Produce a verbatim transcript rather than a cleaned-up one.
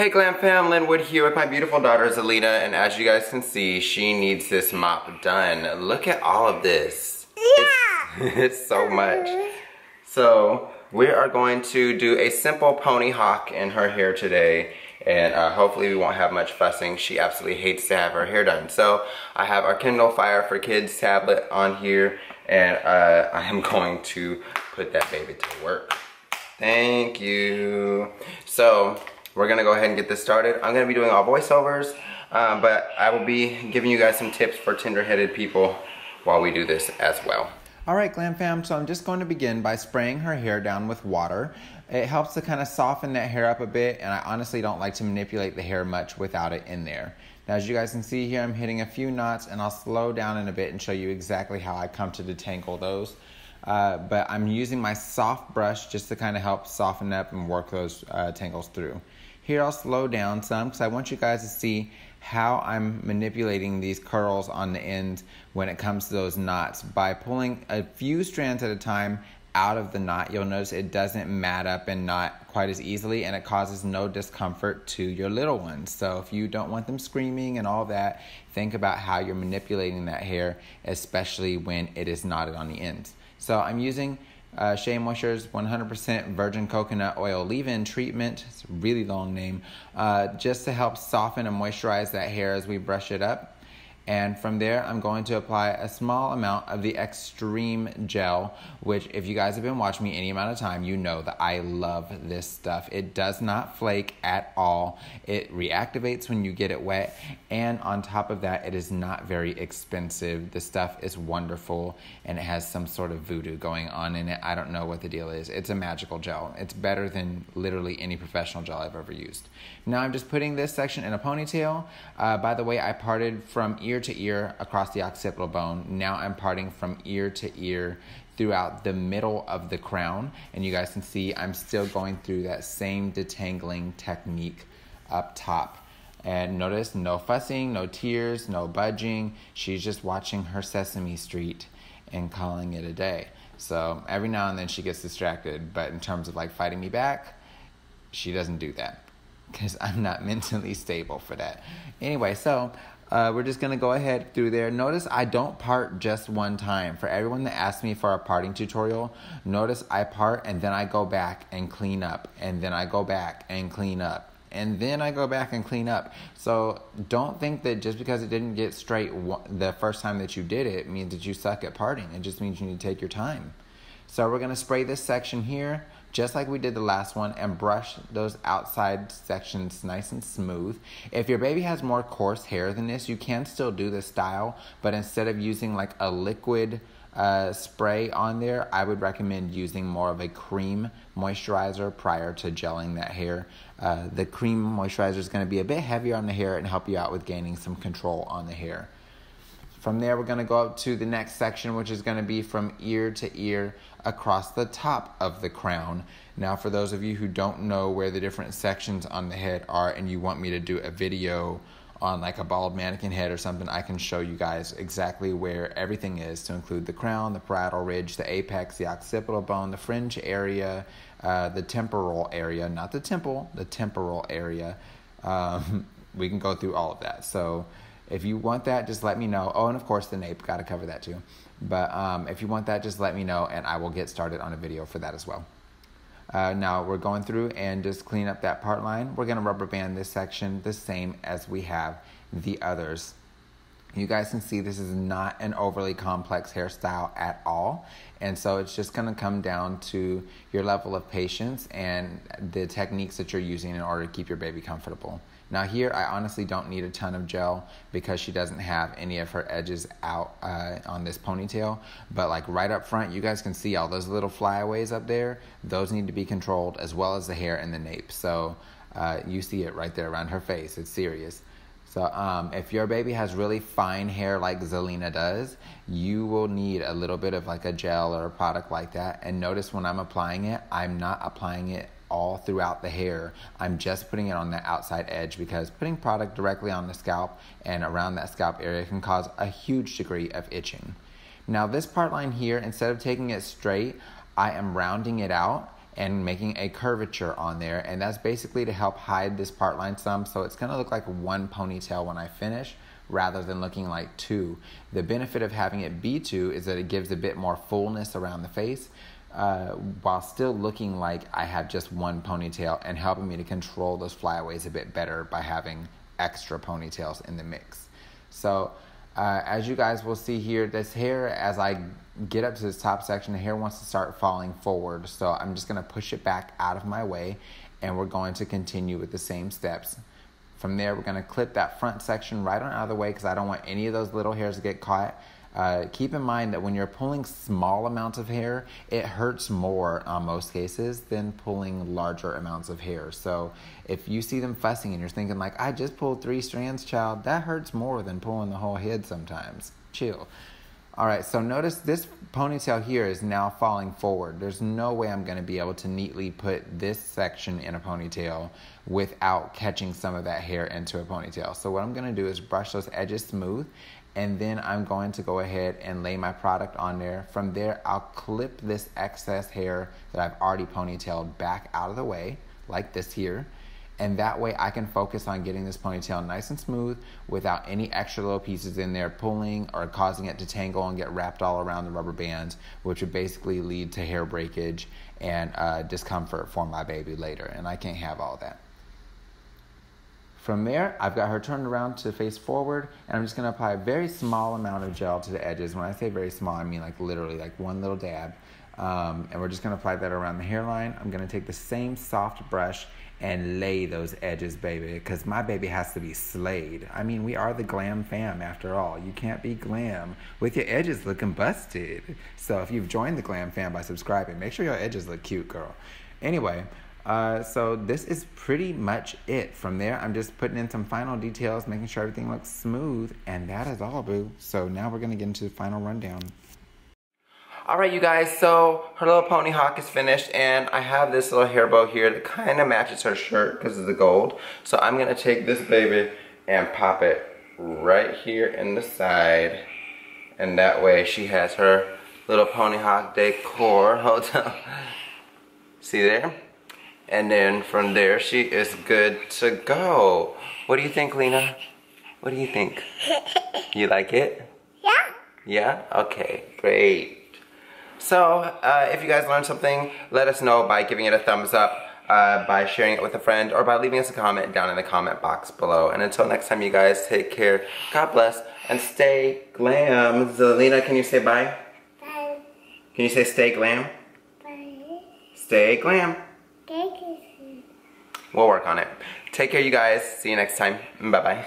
Hey GlamFam, Linwood here with my beautiful daughter Zalina, and as you guys can see, she needs this mop done. Look at all of this. Yeah. It's, it's so much. So we are going to do a simple pony hawk in her hair today, and uh, hopefully we won't have much fussing. She absolutely hates to have her hair done. So I have our Kindle Fire for Kids tablet on here, and uh, I am going to put that baby to work. Thank you. So we're gonna go ahead and get this started. I'm gonna be doing all voiceovers, um, but I will be giving you guys some tips for tender-headed people while we do this as well. All right, GlamFam, so I'm just going to begin by spraying her hair down with water. It helps to kind of soften that hair up a bit, and I honestly don't like to manipulate the hair much without it in there. Now, as you guys can see here, I'm hitting a few knots, and I'll slow down in a bit and show you exactly how I come to detangle those. Uh, but I'm using my soft brush just to kind of help soften up and work those uh, tangles through. Here I'll slow down some because I want you guys to see how I'm manipulating these curls on the end when it comes to those knots. By pulling a few strands at a time out of the knot, you'll notice it doesn't mat up and knot quite as easily, and it causes no discomfort to your little ones. So if you don't want them screaming and all that, think about how you're manipulating that hair, especially when it is knotted on the ends. So I'm using uh, Shea Moisture's one hundred percent Virgin Coconut Oil Leave-In Treatment, it's a really long name, uh, just to help soften and moisturize that hair as we brush it up. And from there, I'm going to apply a small amount of the Xtreme gel, which if you guys have been watching me any amount of time, you know that I love this stuff. It does not flake at all. It reactivates when you get it wet. And on top of that, it is not very expensive. The stuff is wonderful, and it has some sort of voodoo going on in it. I don't know what the deal is. It's a magical gel. It's better than literally any professional gel I've ever used. Now I'm just putting this section in a ponytail. Uh, by the way, I parted from ear to ear across the occipital bone. Now I'm parting from ear to ear throughout the middle of the crown, and you guys can see I'm still going through that same detangling technique up top. And notice no fussing, no tears, no budging. She's just watching her Sesame Street and calling it a day. So every now and then she gets distracted, but in terms of like fighting me back, she doesn't do that because I'm not mentally stable for that. Anyway, so Uh, we're just going to go ahead through there. Notice I don't part just one time. For everyone that asked me for a parting tutorial, notice I part and then I go back and clean up. And then I go back and clean up. And then I go back and clean up. So don't think that just because it didn't get straight the first time that you did it means that you suck at parting. It just means you need to take your time. So we're going to spray this section here, just like we did the last one, and brush those outside sections nice and smooth. If your baby has more coarse hair than this, you can still do this style, but instead of using like a liquid uh, spray on there, I would recommend using more of a cream moisturizer prior to gelling that hair. Uh, the cream moisturizer is going to be a bit heavier on the hair and help you out with gaining some control on the hair. From there, we're going to go up to the next section, which is going to be from ear to ear across the top of the crown. Now, for those of you who don't know where the different sections on the head are and you want me to do a video on like a bald mannequin head or something, I can show you guys exactly where everything is, to include the crown, the parietal ridge, the apex, the occipital bone, the fringe area, uh, the temporal area, not the temple, the temporal area. Um, we can go through all of that. So if you want that, just let me know. Oh, and of course the nape, gotta cover that too. But um, if you want that, just let me know and I will get started on a video for that as well. Uh, now we're going through and just clean up that part line. We're gonna rubber band this section the same as we have the others. You guys can see this is not an overly complex hairstyle at all. And so it's just gonna come down to your level of patience and the techniques that you're using in order to keep your baby comfortable. Now here, I honestly don't need a ton of gel because she doesn't have any of her edges out uh, on this ponytail. But like right up front, you guys can see all those little flyaways up there. Those need to be controlled, as well as the hair and the nape. So uh, you see it right there around her face. It's serious. So um, if your baby has really fine hair like Zalina does, you will need a little bit of like a gel or a product like that. And notice when I'm applying it, I'm not applying it all throughout the hair. I'm just putting it on the outside edge, because putting product directly on the scalp and around that scalp area can cause a huge degree of itching. Now this part line here, instead of taking it straight, I am rounding it out and making a curvature on there. And that's basically to help hide this part line some. So it's gonna look like one ponytail when I finish, rather than looking like two. The benefit of having it be two is that it gives a bit more fullness around the face, uh, while still looking like I have just one ponytail, and helping me to control those flyaways a bit better by having extra ponytails in the mix. So uh, as you guys will see here, this hair, as I get up to this top section, the hair wants to start falling forward. So I'm just gonna push it back out of my way, and we're going to continue with the same steps. From there, we're gonna clip that front section right on out of the way, because I don't want any of those little hairs to get caught. Uh, keep in mind that when you're pulling small amounts of hair, it hurts more on most cases than pulling larger amounts of hair. So if you see them fussing and you're thinking like, I just pulled three strands, child, that hurts more than pulling the whole head sometimes. Chill. All right, so notice this ponytail here is now falling forward. There's no way I'm gonna be able to neatly put this section in a ponytail without catching some of that hair into a ponytail. So what I'm gonna do is brush those edges smooth, and then I'm going to go ahead and lay my product on there. From there, I'll clip this excess hair that I've already ponytailed back out of the way, like this here. And that way I can focus on getting this ponytail nice and smooth without any extra little pieces in there pulling or causing it to tangle and get wrapped all around the rubber bands, which would basically lead to hair breakage and uh, discomfort for my baby later. And I can't have all that. From there, I've got her turned around to face forward, and I'm just gonna apply a very small amount of gel to the edges. When I say very small, I mean like literally like one little dab. Um, and we're just gonna apply that around the hairline. I'm gonna take the same soft brush and lay those edges, baby, because my baby has to be slayed. I mean, we are the glam fam after all. You can't be glam with your edges looking busted. So if you've joined the glam fam by subscribing, make sure your edges look cute, girl. Anyway, uh, so this is pretty much it. From there, I'm just putting in some final details, making sure everything looks smooth, and that is all, boo. So now we're gonna get into the final rundown. All right, you guys, so her little pony hawk is finished, and I have this little hair bow here that kind of matches her shirt because of the gold. So I'm gonna take this baby and pop it right here in the side, and that way she has her little pony hawk decor. Hold on. See there? And then from there, she is good to go. What do you think, Lena? What do you think? You like it? Yeah. Yeah? Okay, great. So, uh, if you guys learned something, let us know by giving it a thumbs up, uh, by sharing it with a friend, or by leaving us a comment down in the comment box below. And until next time, you guys, take care, God bless, and stay glam. Zalina, can you say bye? Bye. Can you say stay glam? Bye. Stay glam. Stay glam. We'll work on it. Take care, you guys. See you next time. Bye-bye.